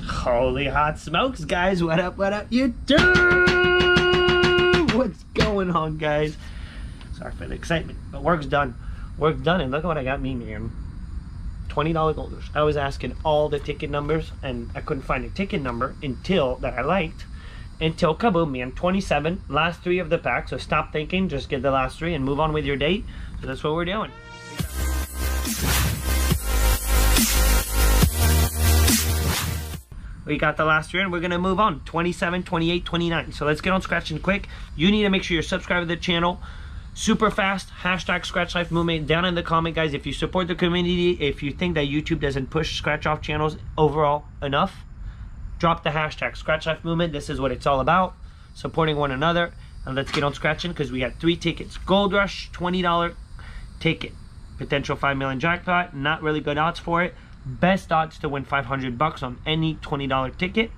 Holy hot smokes, guys. What up, YouTube? What's going on, guys? Sorry for the excitement, but work's done. Work's done, and look at what I got me, man. $20 Goldrush. I was asking all the ticket numbers, and I couldn't find a ticket number until that I liked. Until kaboom, man. 27, last three of the pack. So stop thinking, just get the last three and move on with your date. So that's what we're doing. We got the last three and we're going to move on. 27, 28, 29. So let's get on scratching quick. You need to make sure you're subscribed to the channel. Super fast, hashtag Scratch Life Movement down in the comment, guys. If you support the community, if you think that YouTube doesn't push scratch off channels overall enough, drop the hashtag Scratch Life Movement. This is what it's all about, supporting one another. And let's get on scratching because we had three tickets. Goldrush, $20 ticket. Potential 5 million jackpot. Not really good odds for it. Best odds to win 500 bucks on any $20 ticket.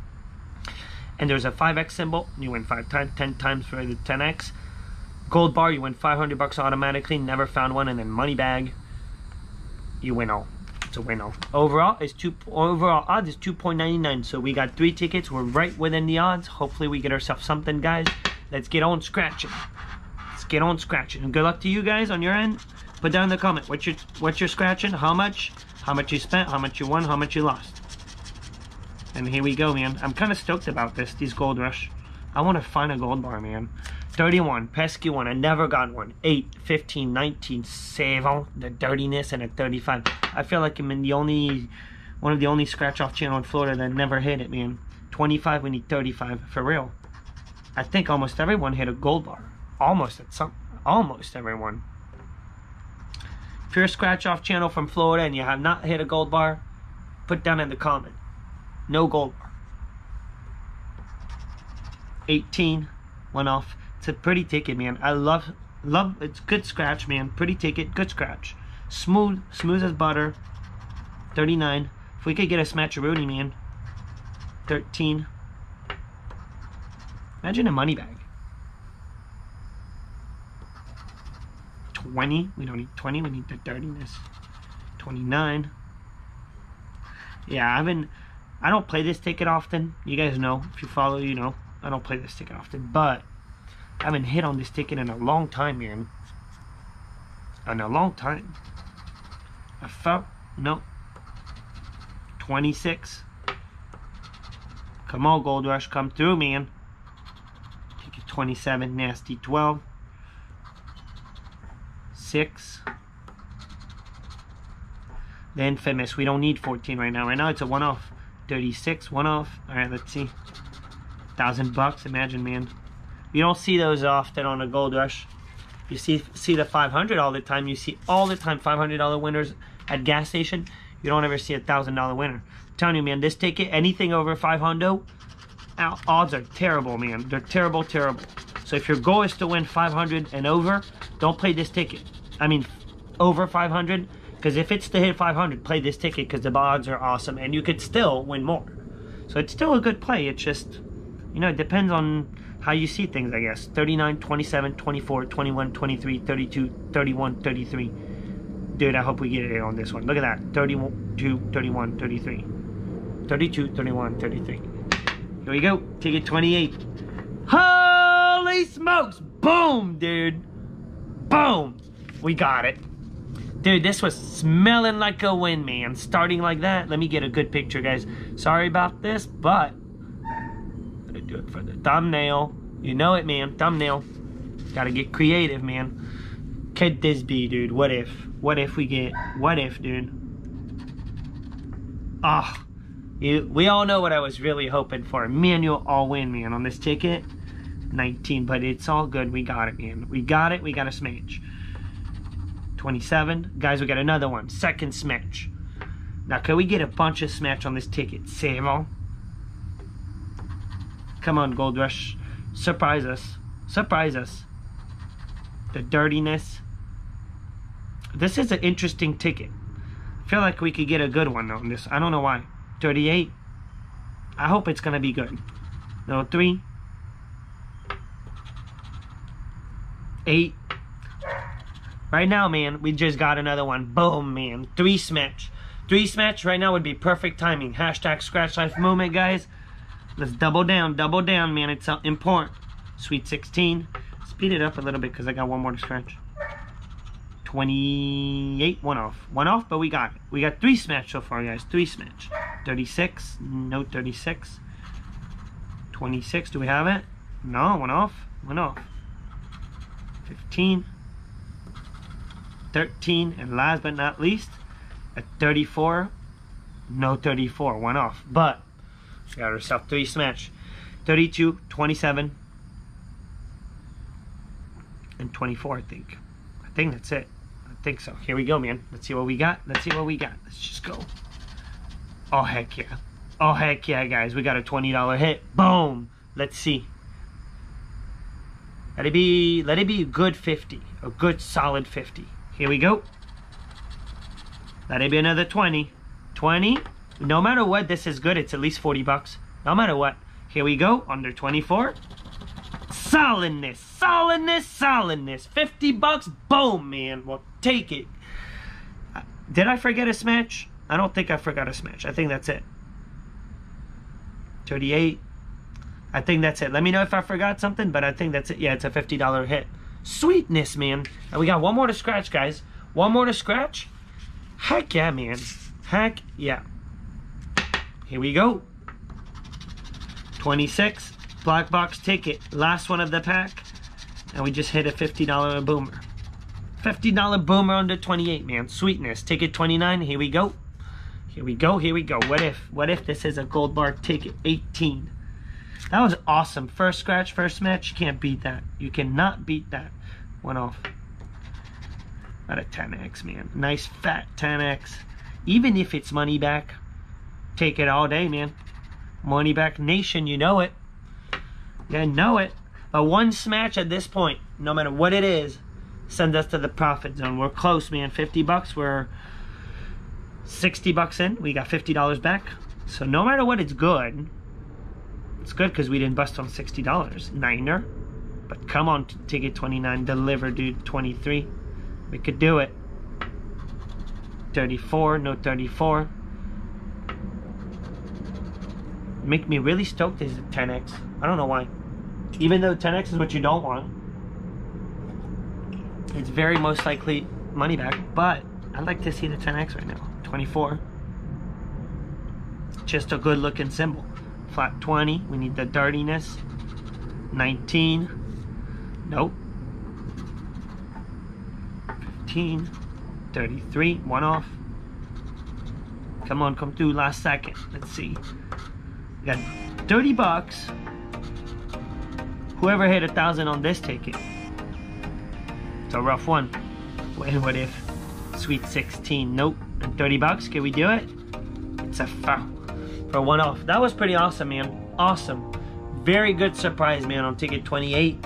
And there's a 5x symbol. You win 5 times, 10 times for the 10x. Gold bar, you win 500 bucks automatically. Never found one. And then money bag, you win all. It's a win all. Overall odds is 2.99. So we got three tickets. We're right within the odds. Hopefully we get ourselves something, guys. Let's get on scratching. Let's get on scratching. And good luck to you guys on your end. Put down in the comment what you're scratching, how much you spent, how much you won, how much you lost. And here we go, man. I'm kind of stoked about this, these Gold Rush. I want to find a gold bar, man. 31, pesky one, I never got one. 8, 15, 19, 7, the dirtiness, and a 35. I feel like I'm in the only, one of the only scratch off channel in Florida that never hit it, man. 25, we need 35, for real. I think almost everyone hit a gold bar. Almost everyone. If you're a scratch off channel from Florida and you have not hit a gold bar, put down in the comment, no gold bar. 18 went off. It's a pretty ticket, man. I love it's good scratch, man. Pretty ticket, good scratch, smooth as butter. 39, if we could get a smatcheroonie, man. 13, imagine a money bag. 20, we don't need 20, we need the dirtiness. 29. Yeah, I don't play this ticket often. You guys know, if you follow, you know, I don't play this ticket often, but I haven't hit on this ticket in a long time, man. In a long time. I felt, no. 26. Come on, Gold Rush, come through, man. Ticket 27, nasty. 12. 6. The infamous, we don't need 14 right now. Right now it's a one off. 36, one off. Alright, let's see. 1,000 bucks, imagine, man. You don't see those often on a Gold Rush. You see the 500 all the time. You see all the time $500 winners at gas station. You don't ever see a $1,000 winner. I'm telling you, man, this ticket, anything over 500, odds are terrible, man. They're terrible, terrible. So if your goal is to win 500 and over, don't play this ticket. I mean, over 500, because if it's to hit 500, play this ticket because the odds are awesome and you could still win more. So it's still a good play. It's just, you know, it depends on how you see things, I guess. 39, 27, 24, 21, 23, 32, 31, 33. Dude, I hope we get it on this one. Look at that. 32, 31, 33. 32, 31, 33. Here we go. Ticket 28. Holy smokes. Boom, dude. Boom! We got it. Dude, this was smelling like a win, man. Starting like that. Let me get a good picture, guys. Sorry about this, but I'm gonna do it for the thumbnail. You know it, man. Thumbnail. Gotta get creative, man. Could this be, dude? What if? What if we get... What if, dude? Ah. Oh, we all know what I was really hoping for. Manual all-win, man, on this ticket. 19, but it's all good. We got it, man. We got it. We got a smash. 27. Guys, we got another one. Second smash. Now, can we get a bunch of smash on this ticket? Save all. Come on, Gold Rush. Surprise us. Surprise us. The dirtiness. This is an interesting ticket. I feel like we could get a good one on this. I don't know why. 38. I hope it's going to be good. No, 3. 8. Right now, man, we just got another one. Boom, man. 3 smash. Three Smash right now would be perfect timing. Hashtag Scratch Life Movement, guys. Let's double down, man. It's important. Sweet 16. Speed it up a little bit because I got one more to scratch. 28, one off. One off, but we got it. We got three Smash so far, guys. Three Smash. 36, no 36. 26, do we have it? No, one off, one off. 15. 13, and last but not least, a 34, no 34, one off. But she got herself three smash. 32, 27, and 24, I think. I think that's it. I think so. Here we go, man. Let's see what we got. Let's see what we got. Let's just go. Oh, heck yeah. Oh, heck yeah, guys. We got a $20 hit. Boom. Let's see. Let it be a good 50. A good solid 50. Here we go. Let it be another 20. 20. No matter what, this is good. It's at least 40 bucks. No matter what. Here we go. Under 24. Solidness. Solidness. Solidness. 50 bucks. Boom, man. Well, take it. Did I forget a smash? I don't think I forgot a smash. I think that's it. 38. I think that's it. Let me know if I forgot something, but I think that's it. Yeah, it's a $50 hit. Sweetness, man. And we got one more to scratch, guys. One more to scratch. Heck yeah, man. Heck yeah. Here we go. 26. Black box ticket. Last one of the pack. And we just hit a $50 boomer. $50 boomer under 28, man. Sweetness. Ticket 29. Here we go. Here we go. Here we go. What if this is a gold bar ticket? 18. That was awesome. First scratch, first match. You can't beat that. You cannot beat that. One off. About a 10x, man. Nice fat 10x. Even if it's money back, take it all day, man. Money back nation, you know it. You know it. But one smash at this point, no matter what it is, send us to the profit zone. We're close, man. 50 bucks. We're 60 bucks in. We got $50 back. So no matter what, it's good. It's good because we didn't bust on $60. Niner. But come on, ticket 29. Deliver, dude. 23. We could do it. 34. No 34. Make me really stoked is the 10x. I don't know why. Even though 10x is what you don't want, it's very most likely money back. But I'd like to see the 10x right now. 24. Just a good looking symbol. Flat 20. We need the dirtiness. 19. Nope. 15. 33. One off. Come on, come through last second. Let's see. We got 30 bucks. Whoever hit 1,000 on this ticket. It's a rough one. What if? Sweet 16. Nope. And 30 bucks. Can we do it? It's a foul. For one off. That was pretty awesome, man. Awesome. Very good surprise, man, on ticket 28.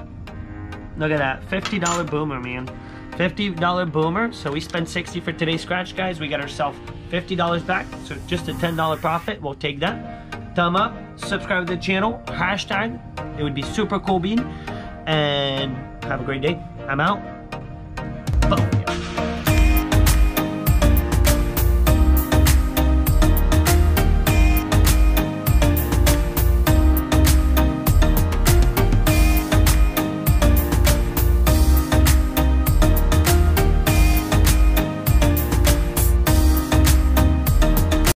Look at that. $50 boomer, man. $50 boomer. So we spent 60 for today's scratch, guys. We got ourselves $50 back. So just a $10 profit. We'll take that. Thumb up. Subscribe to the channel. Hashtag. It would be super cool bean. And have a great day. I'm out.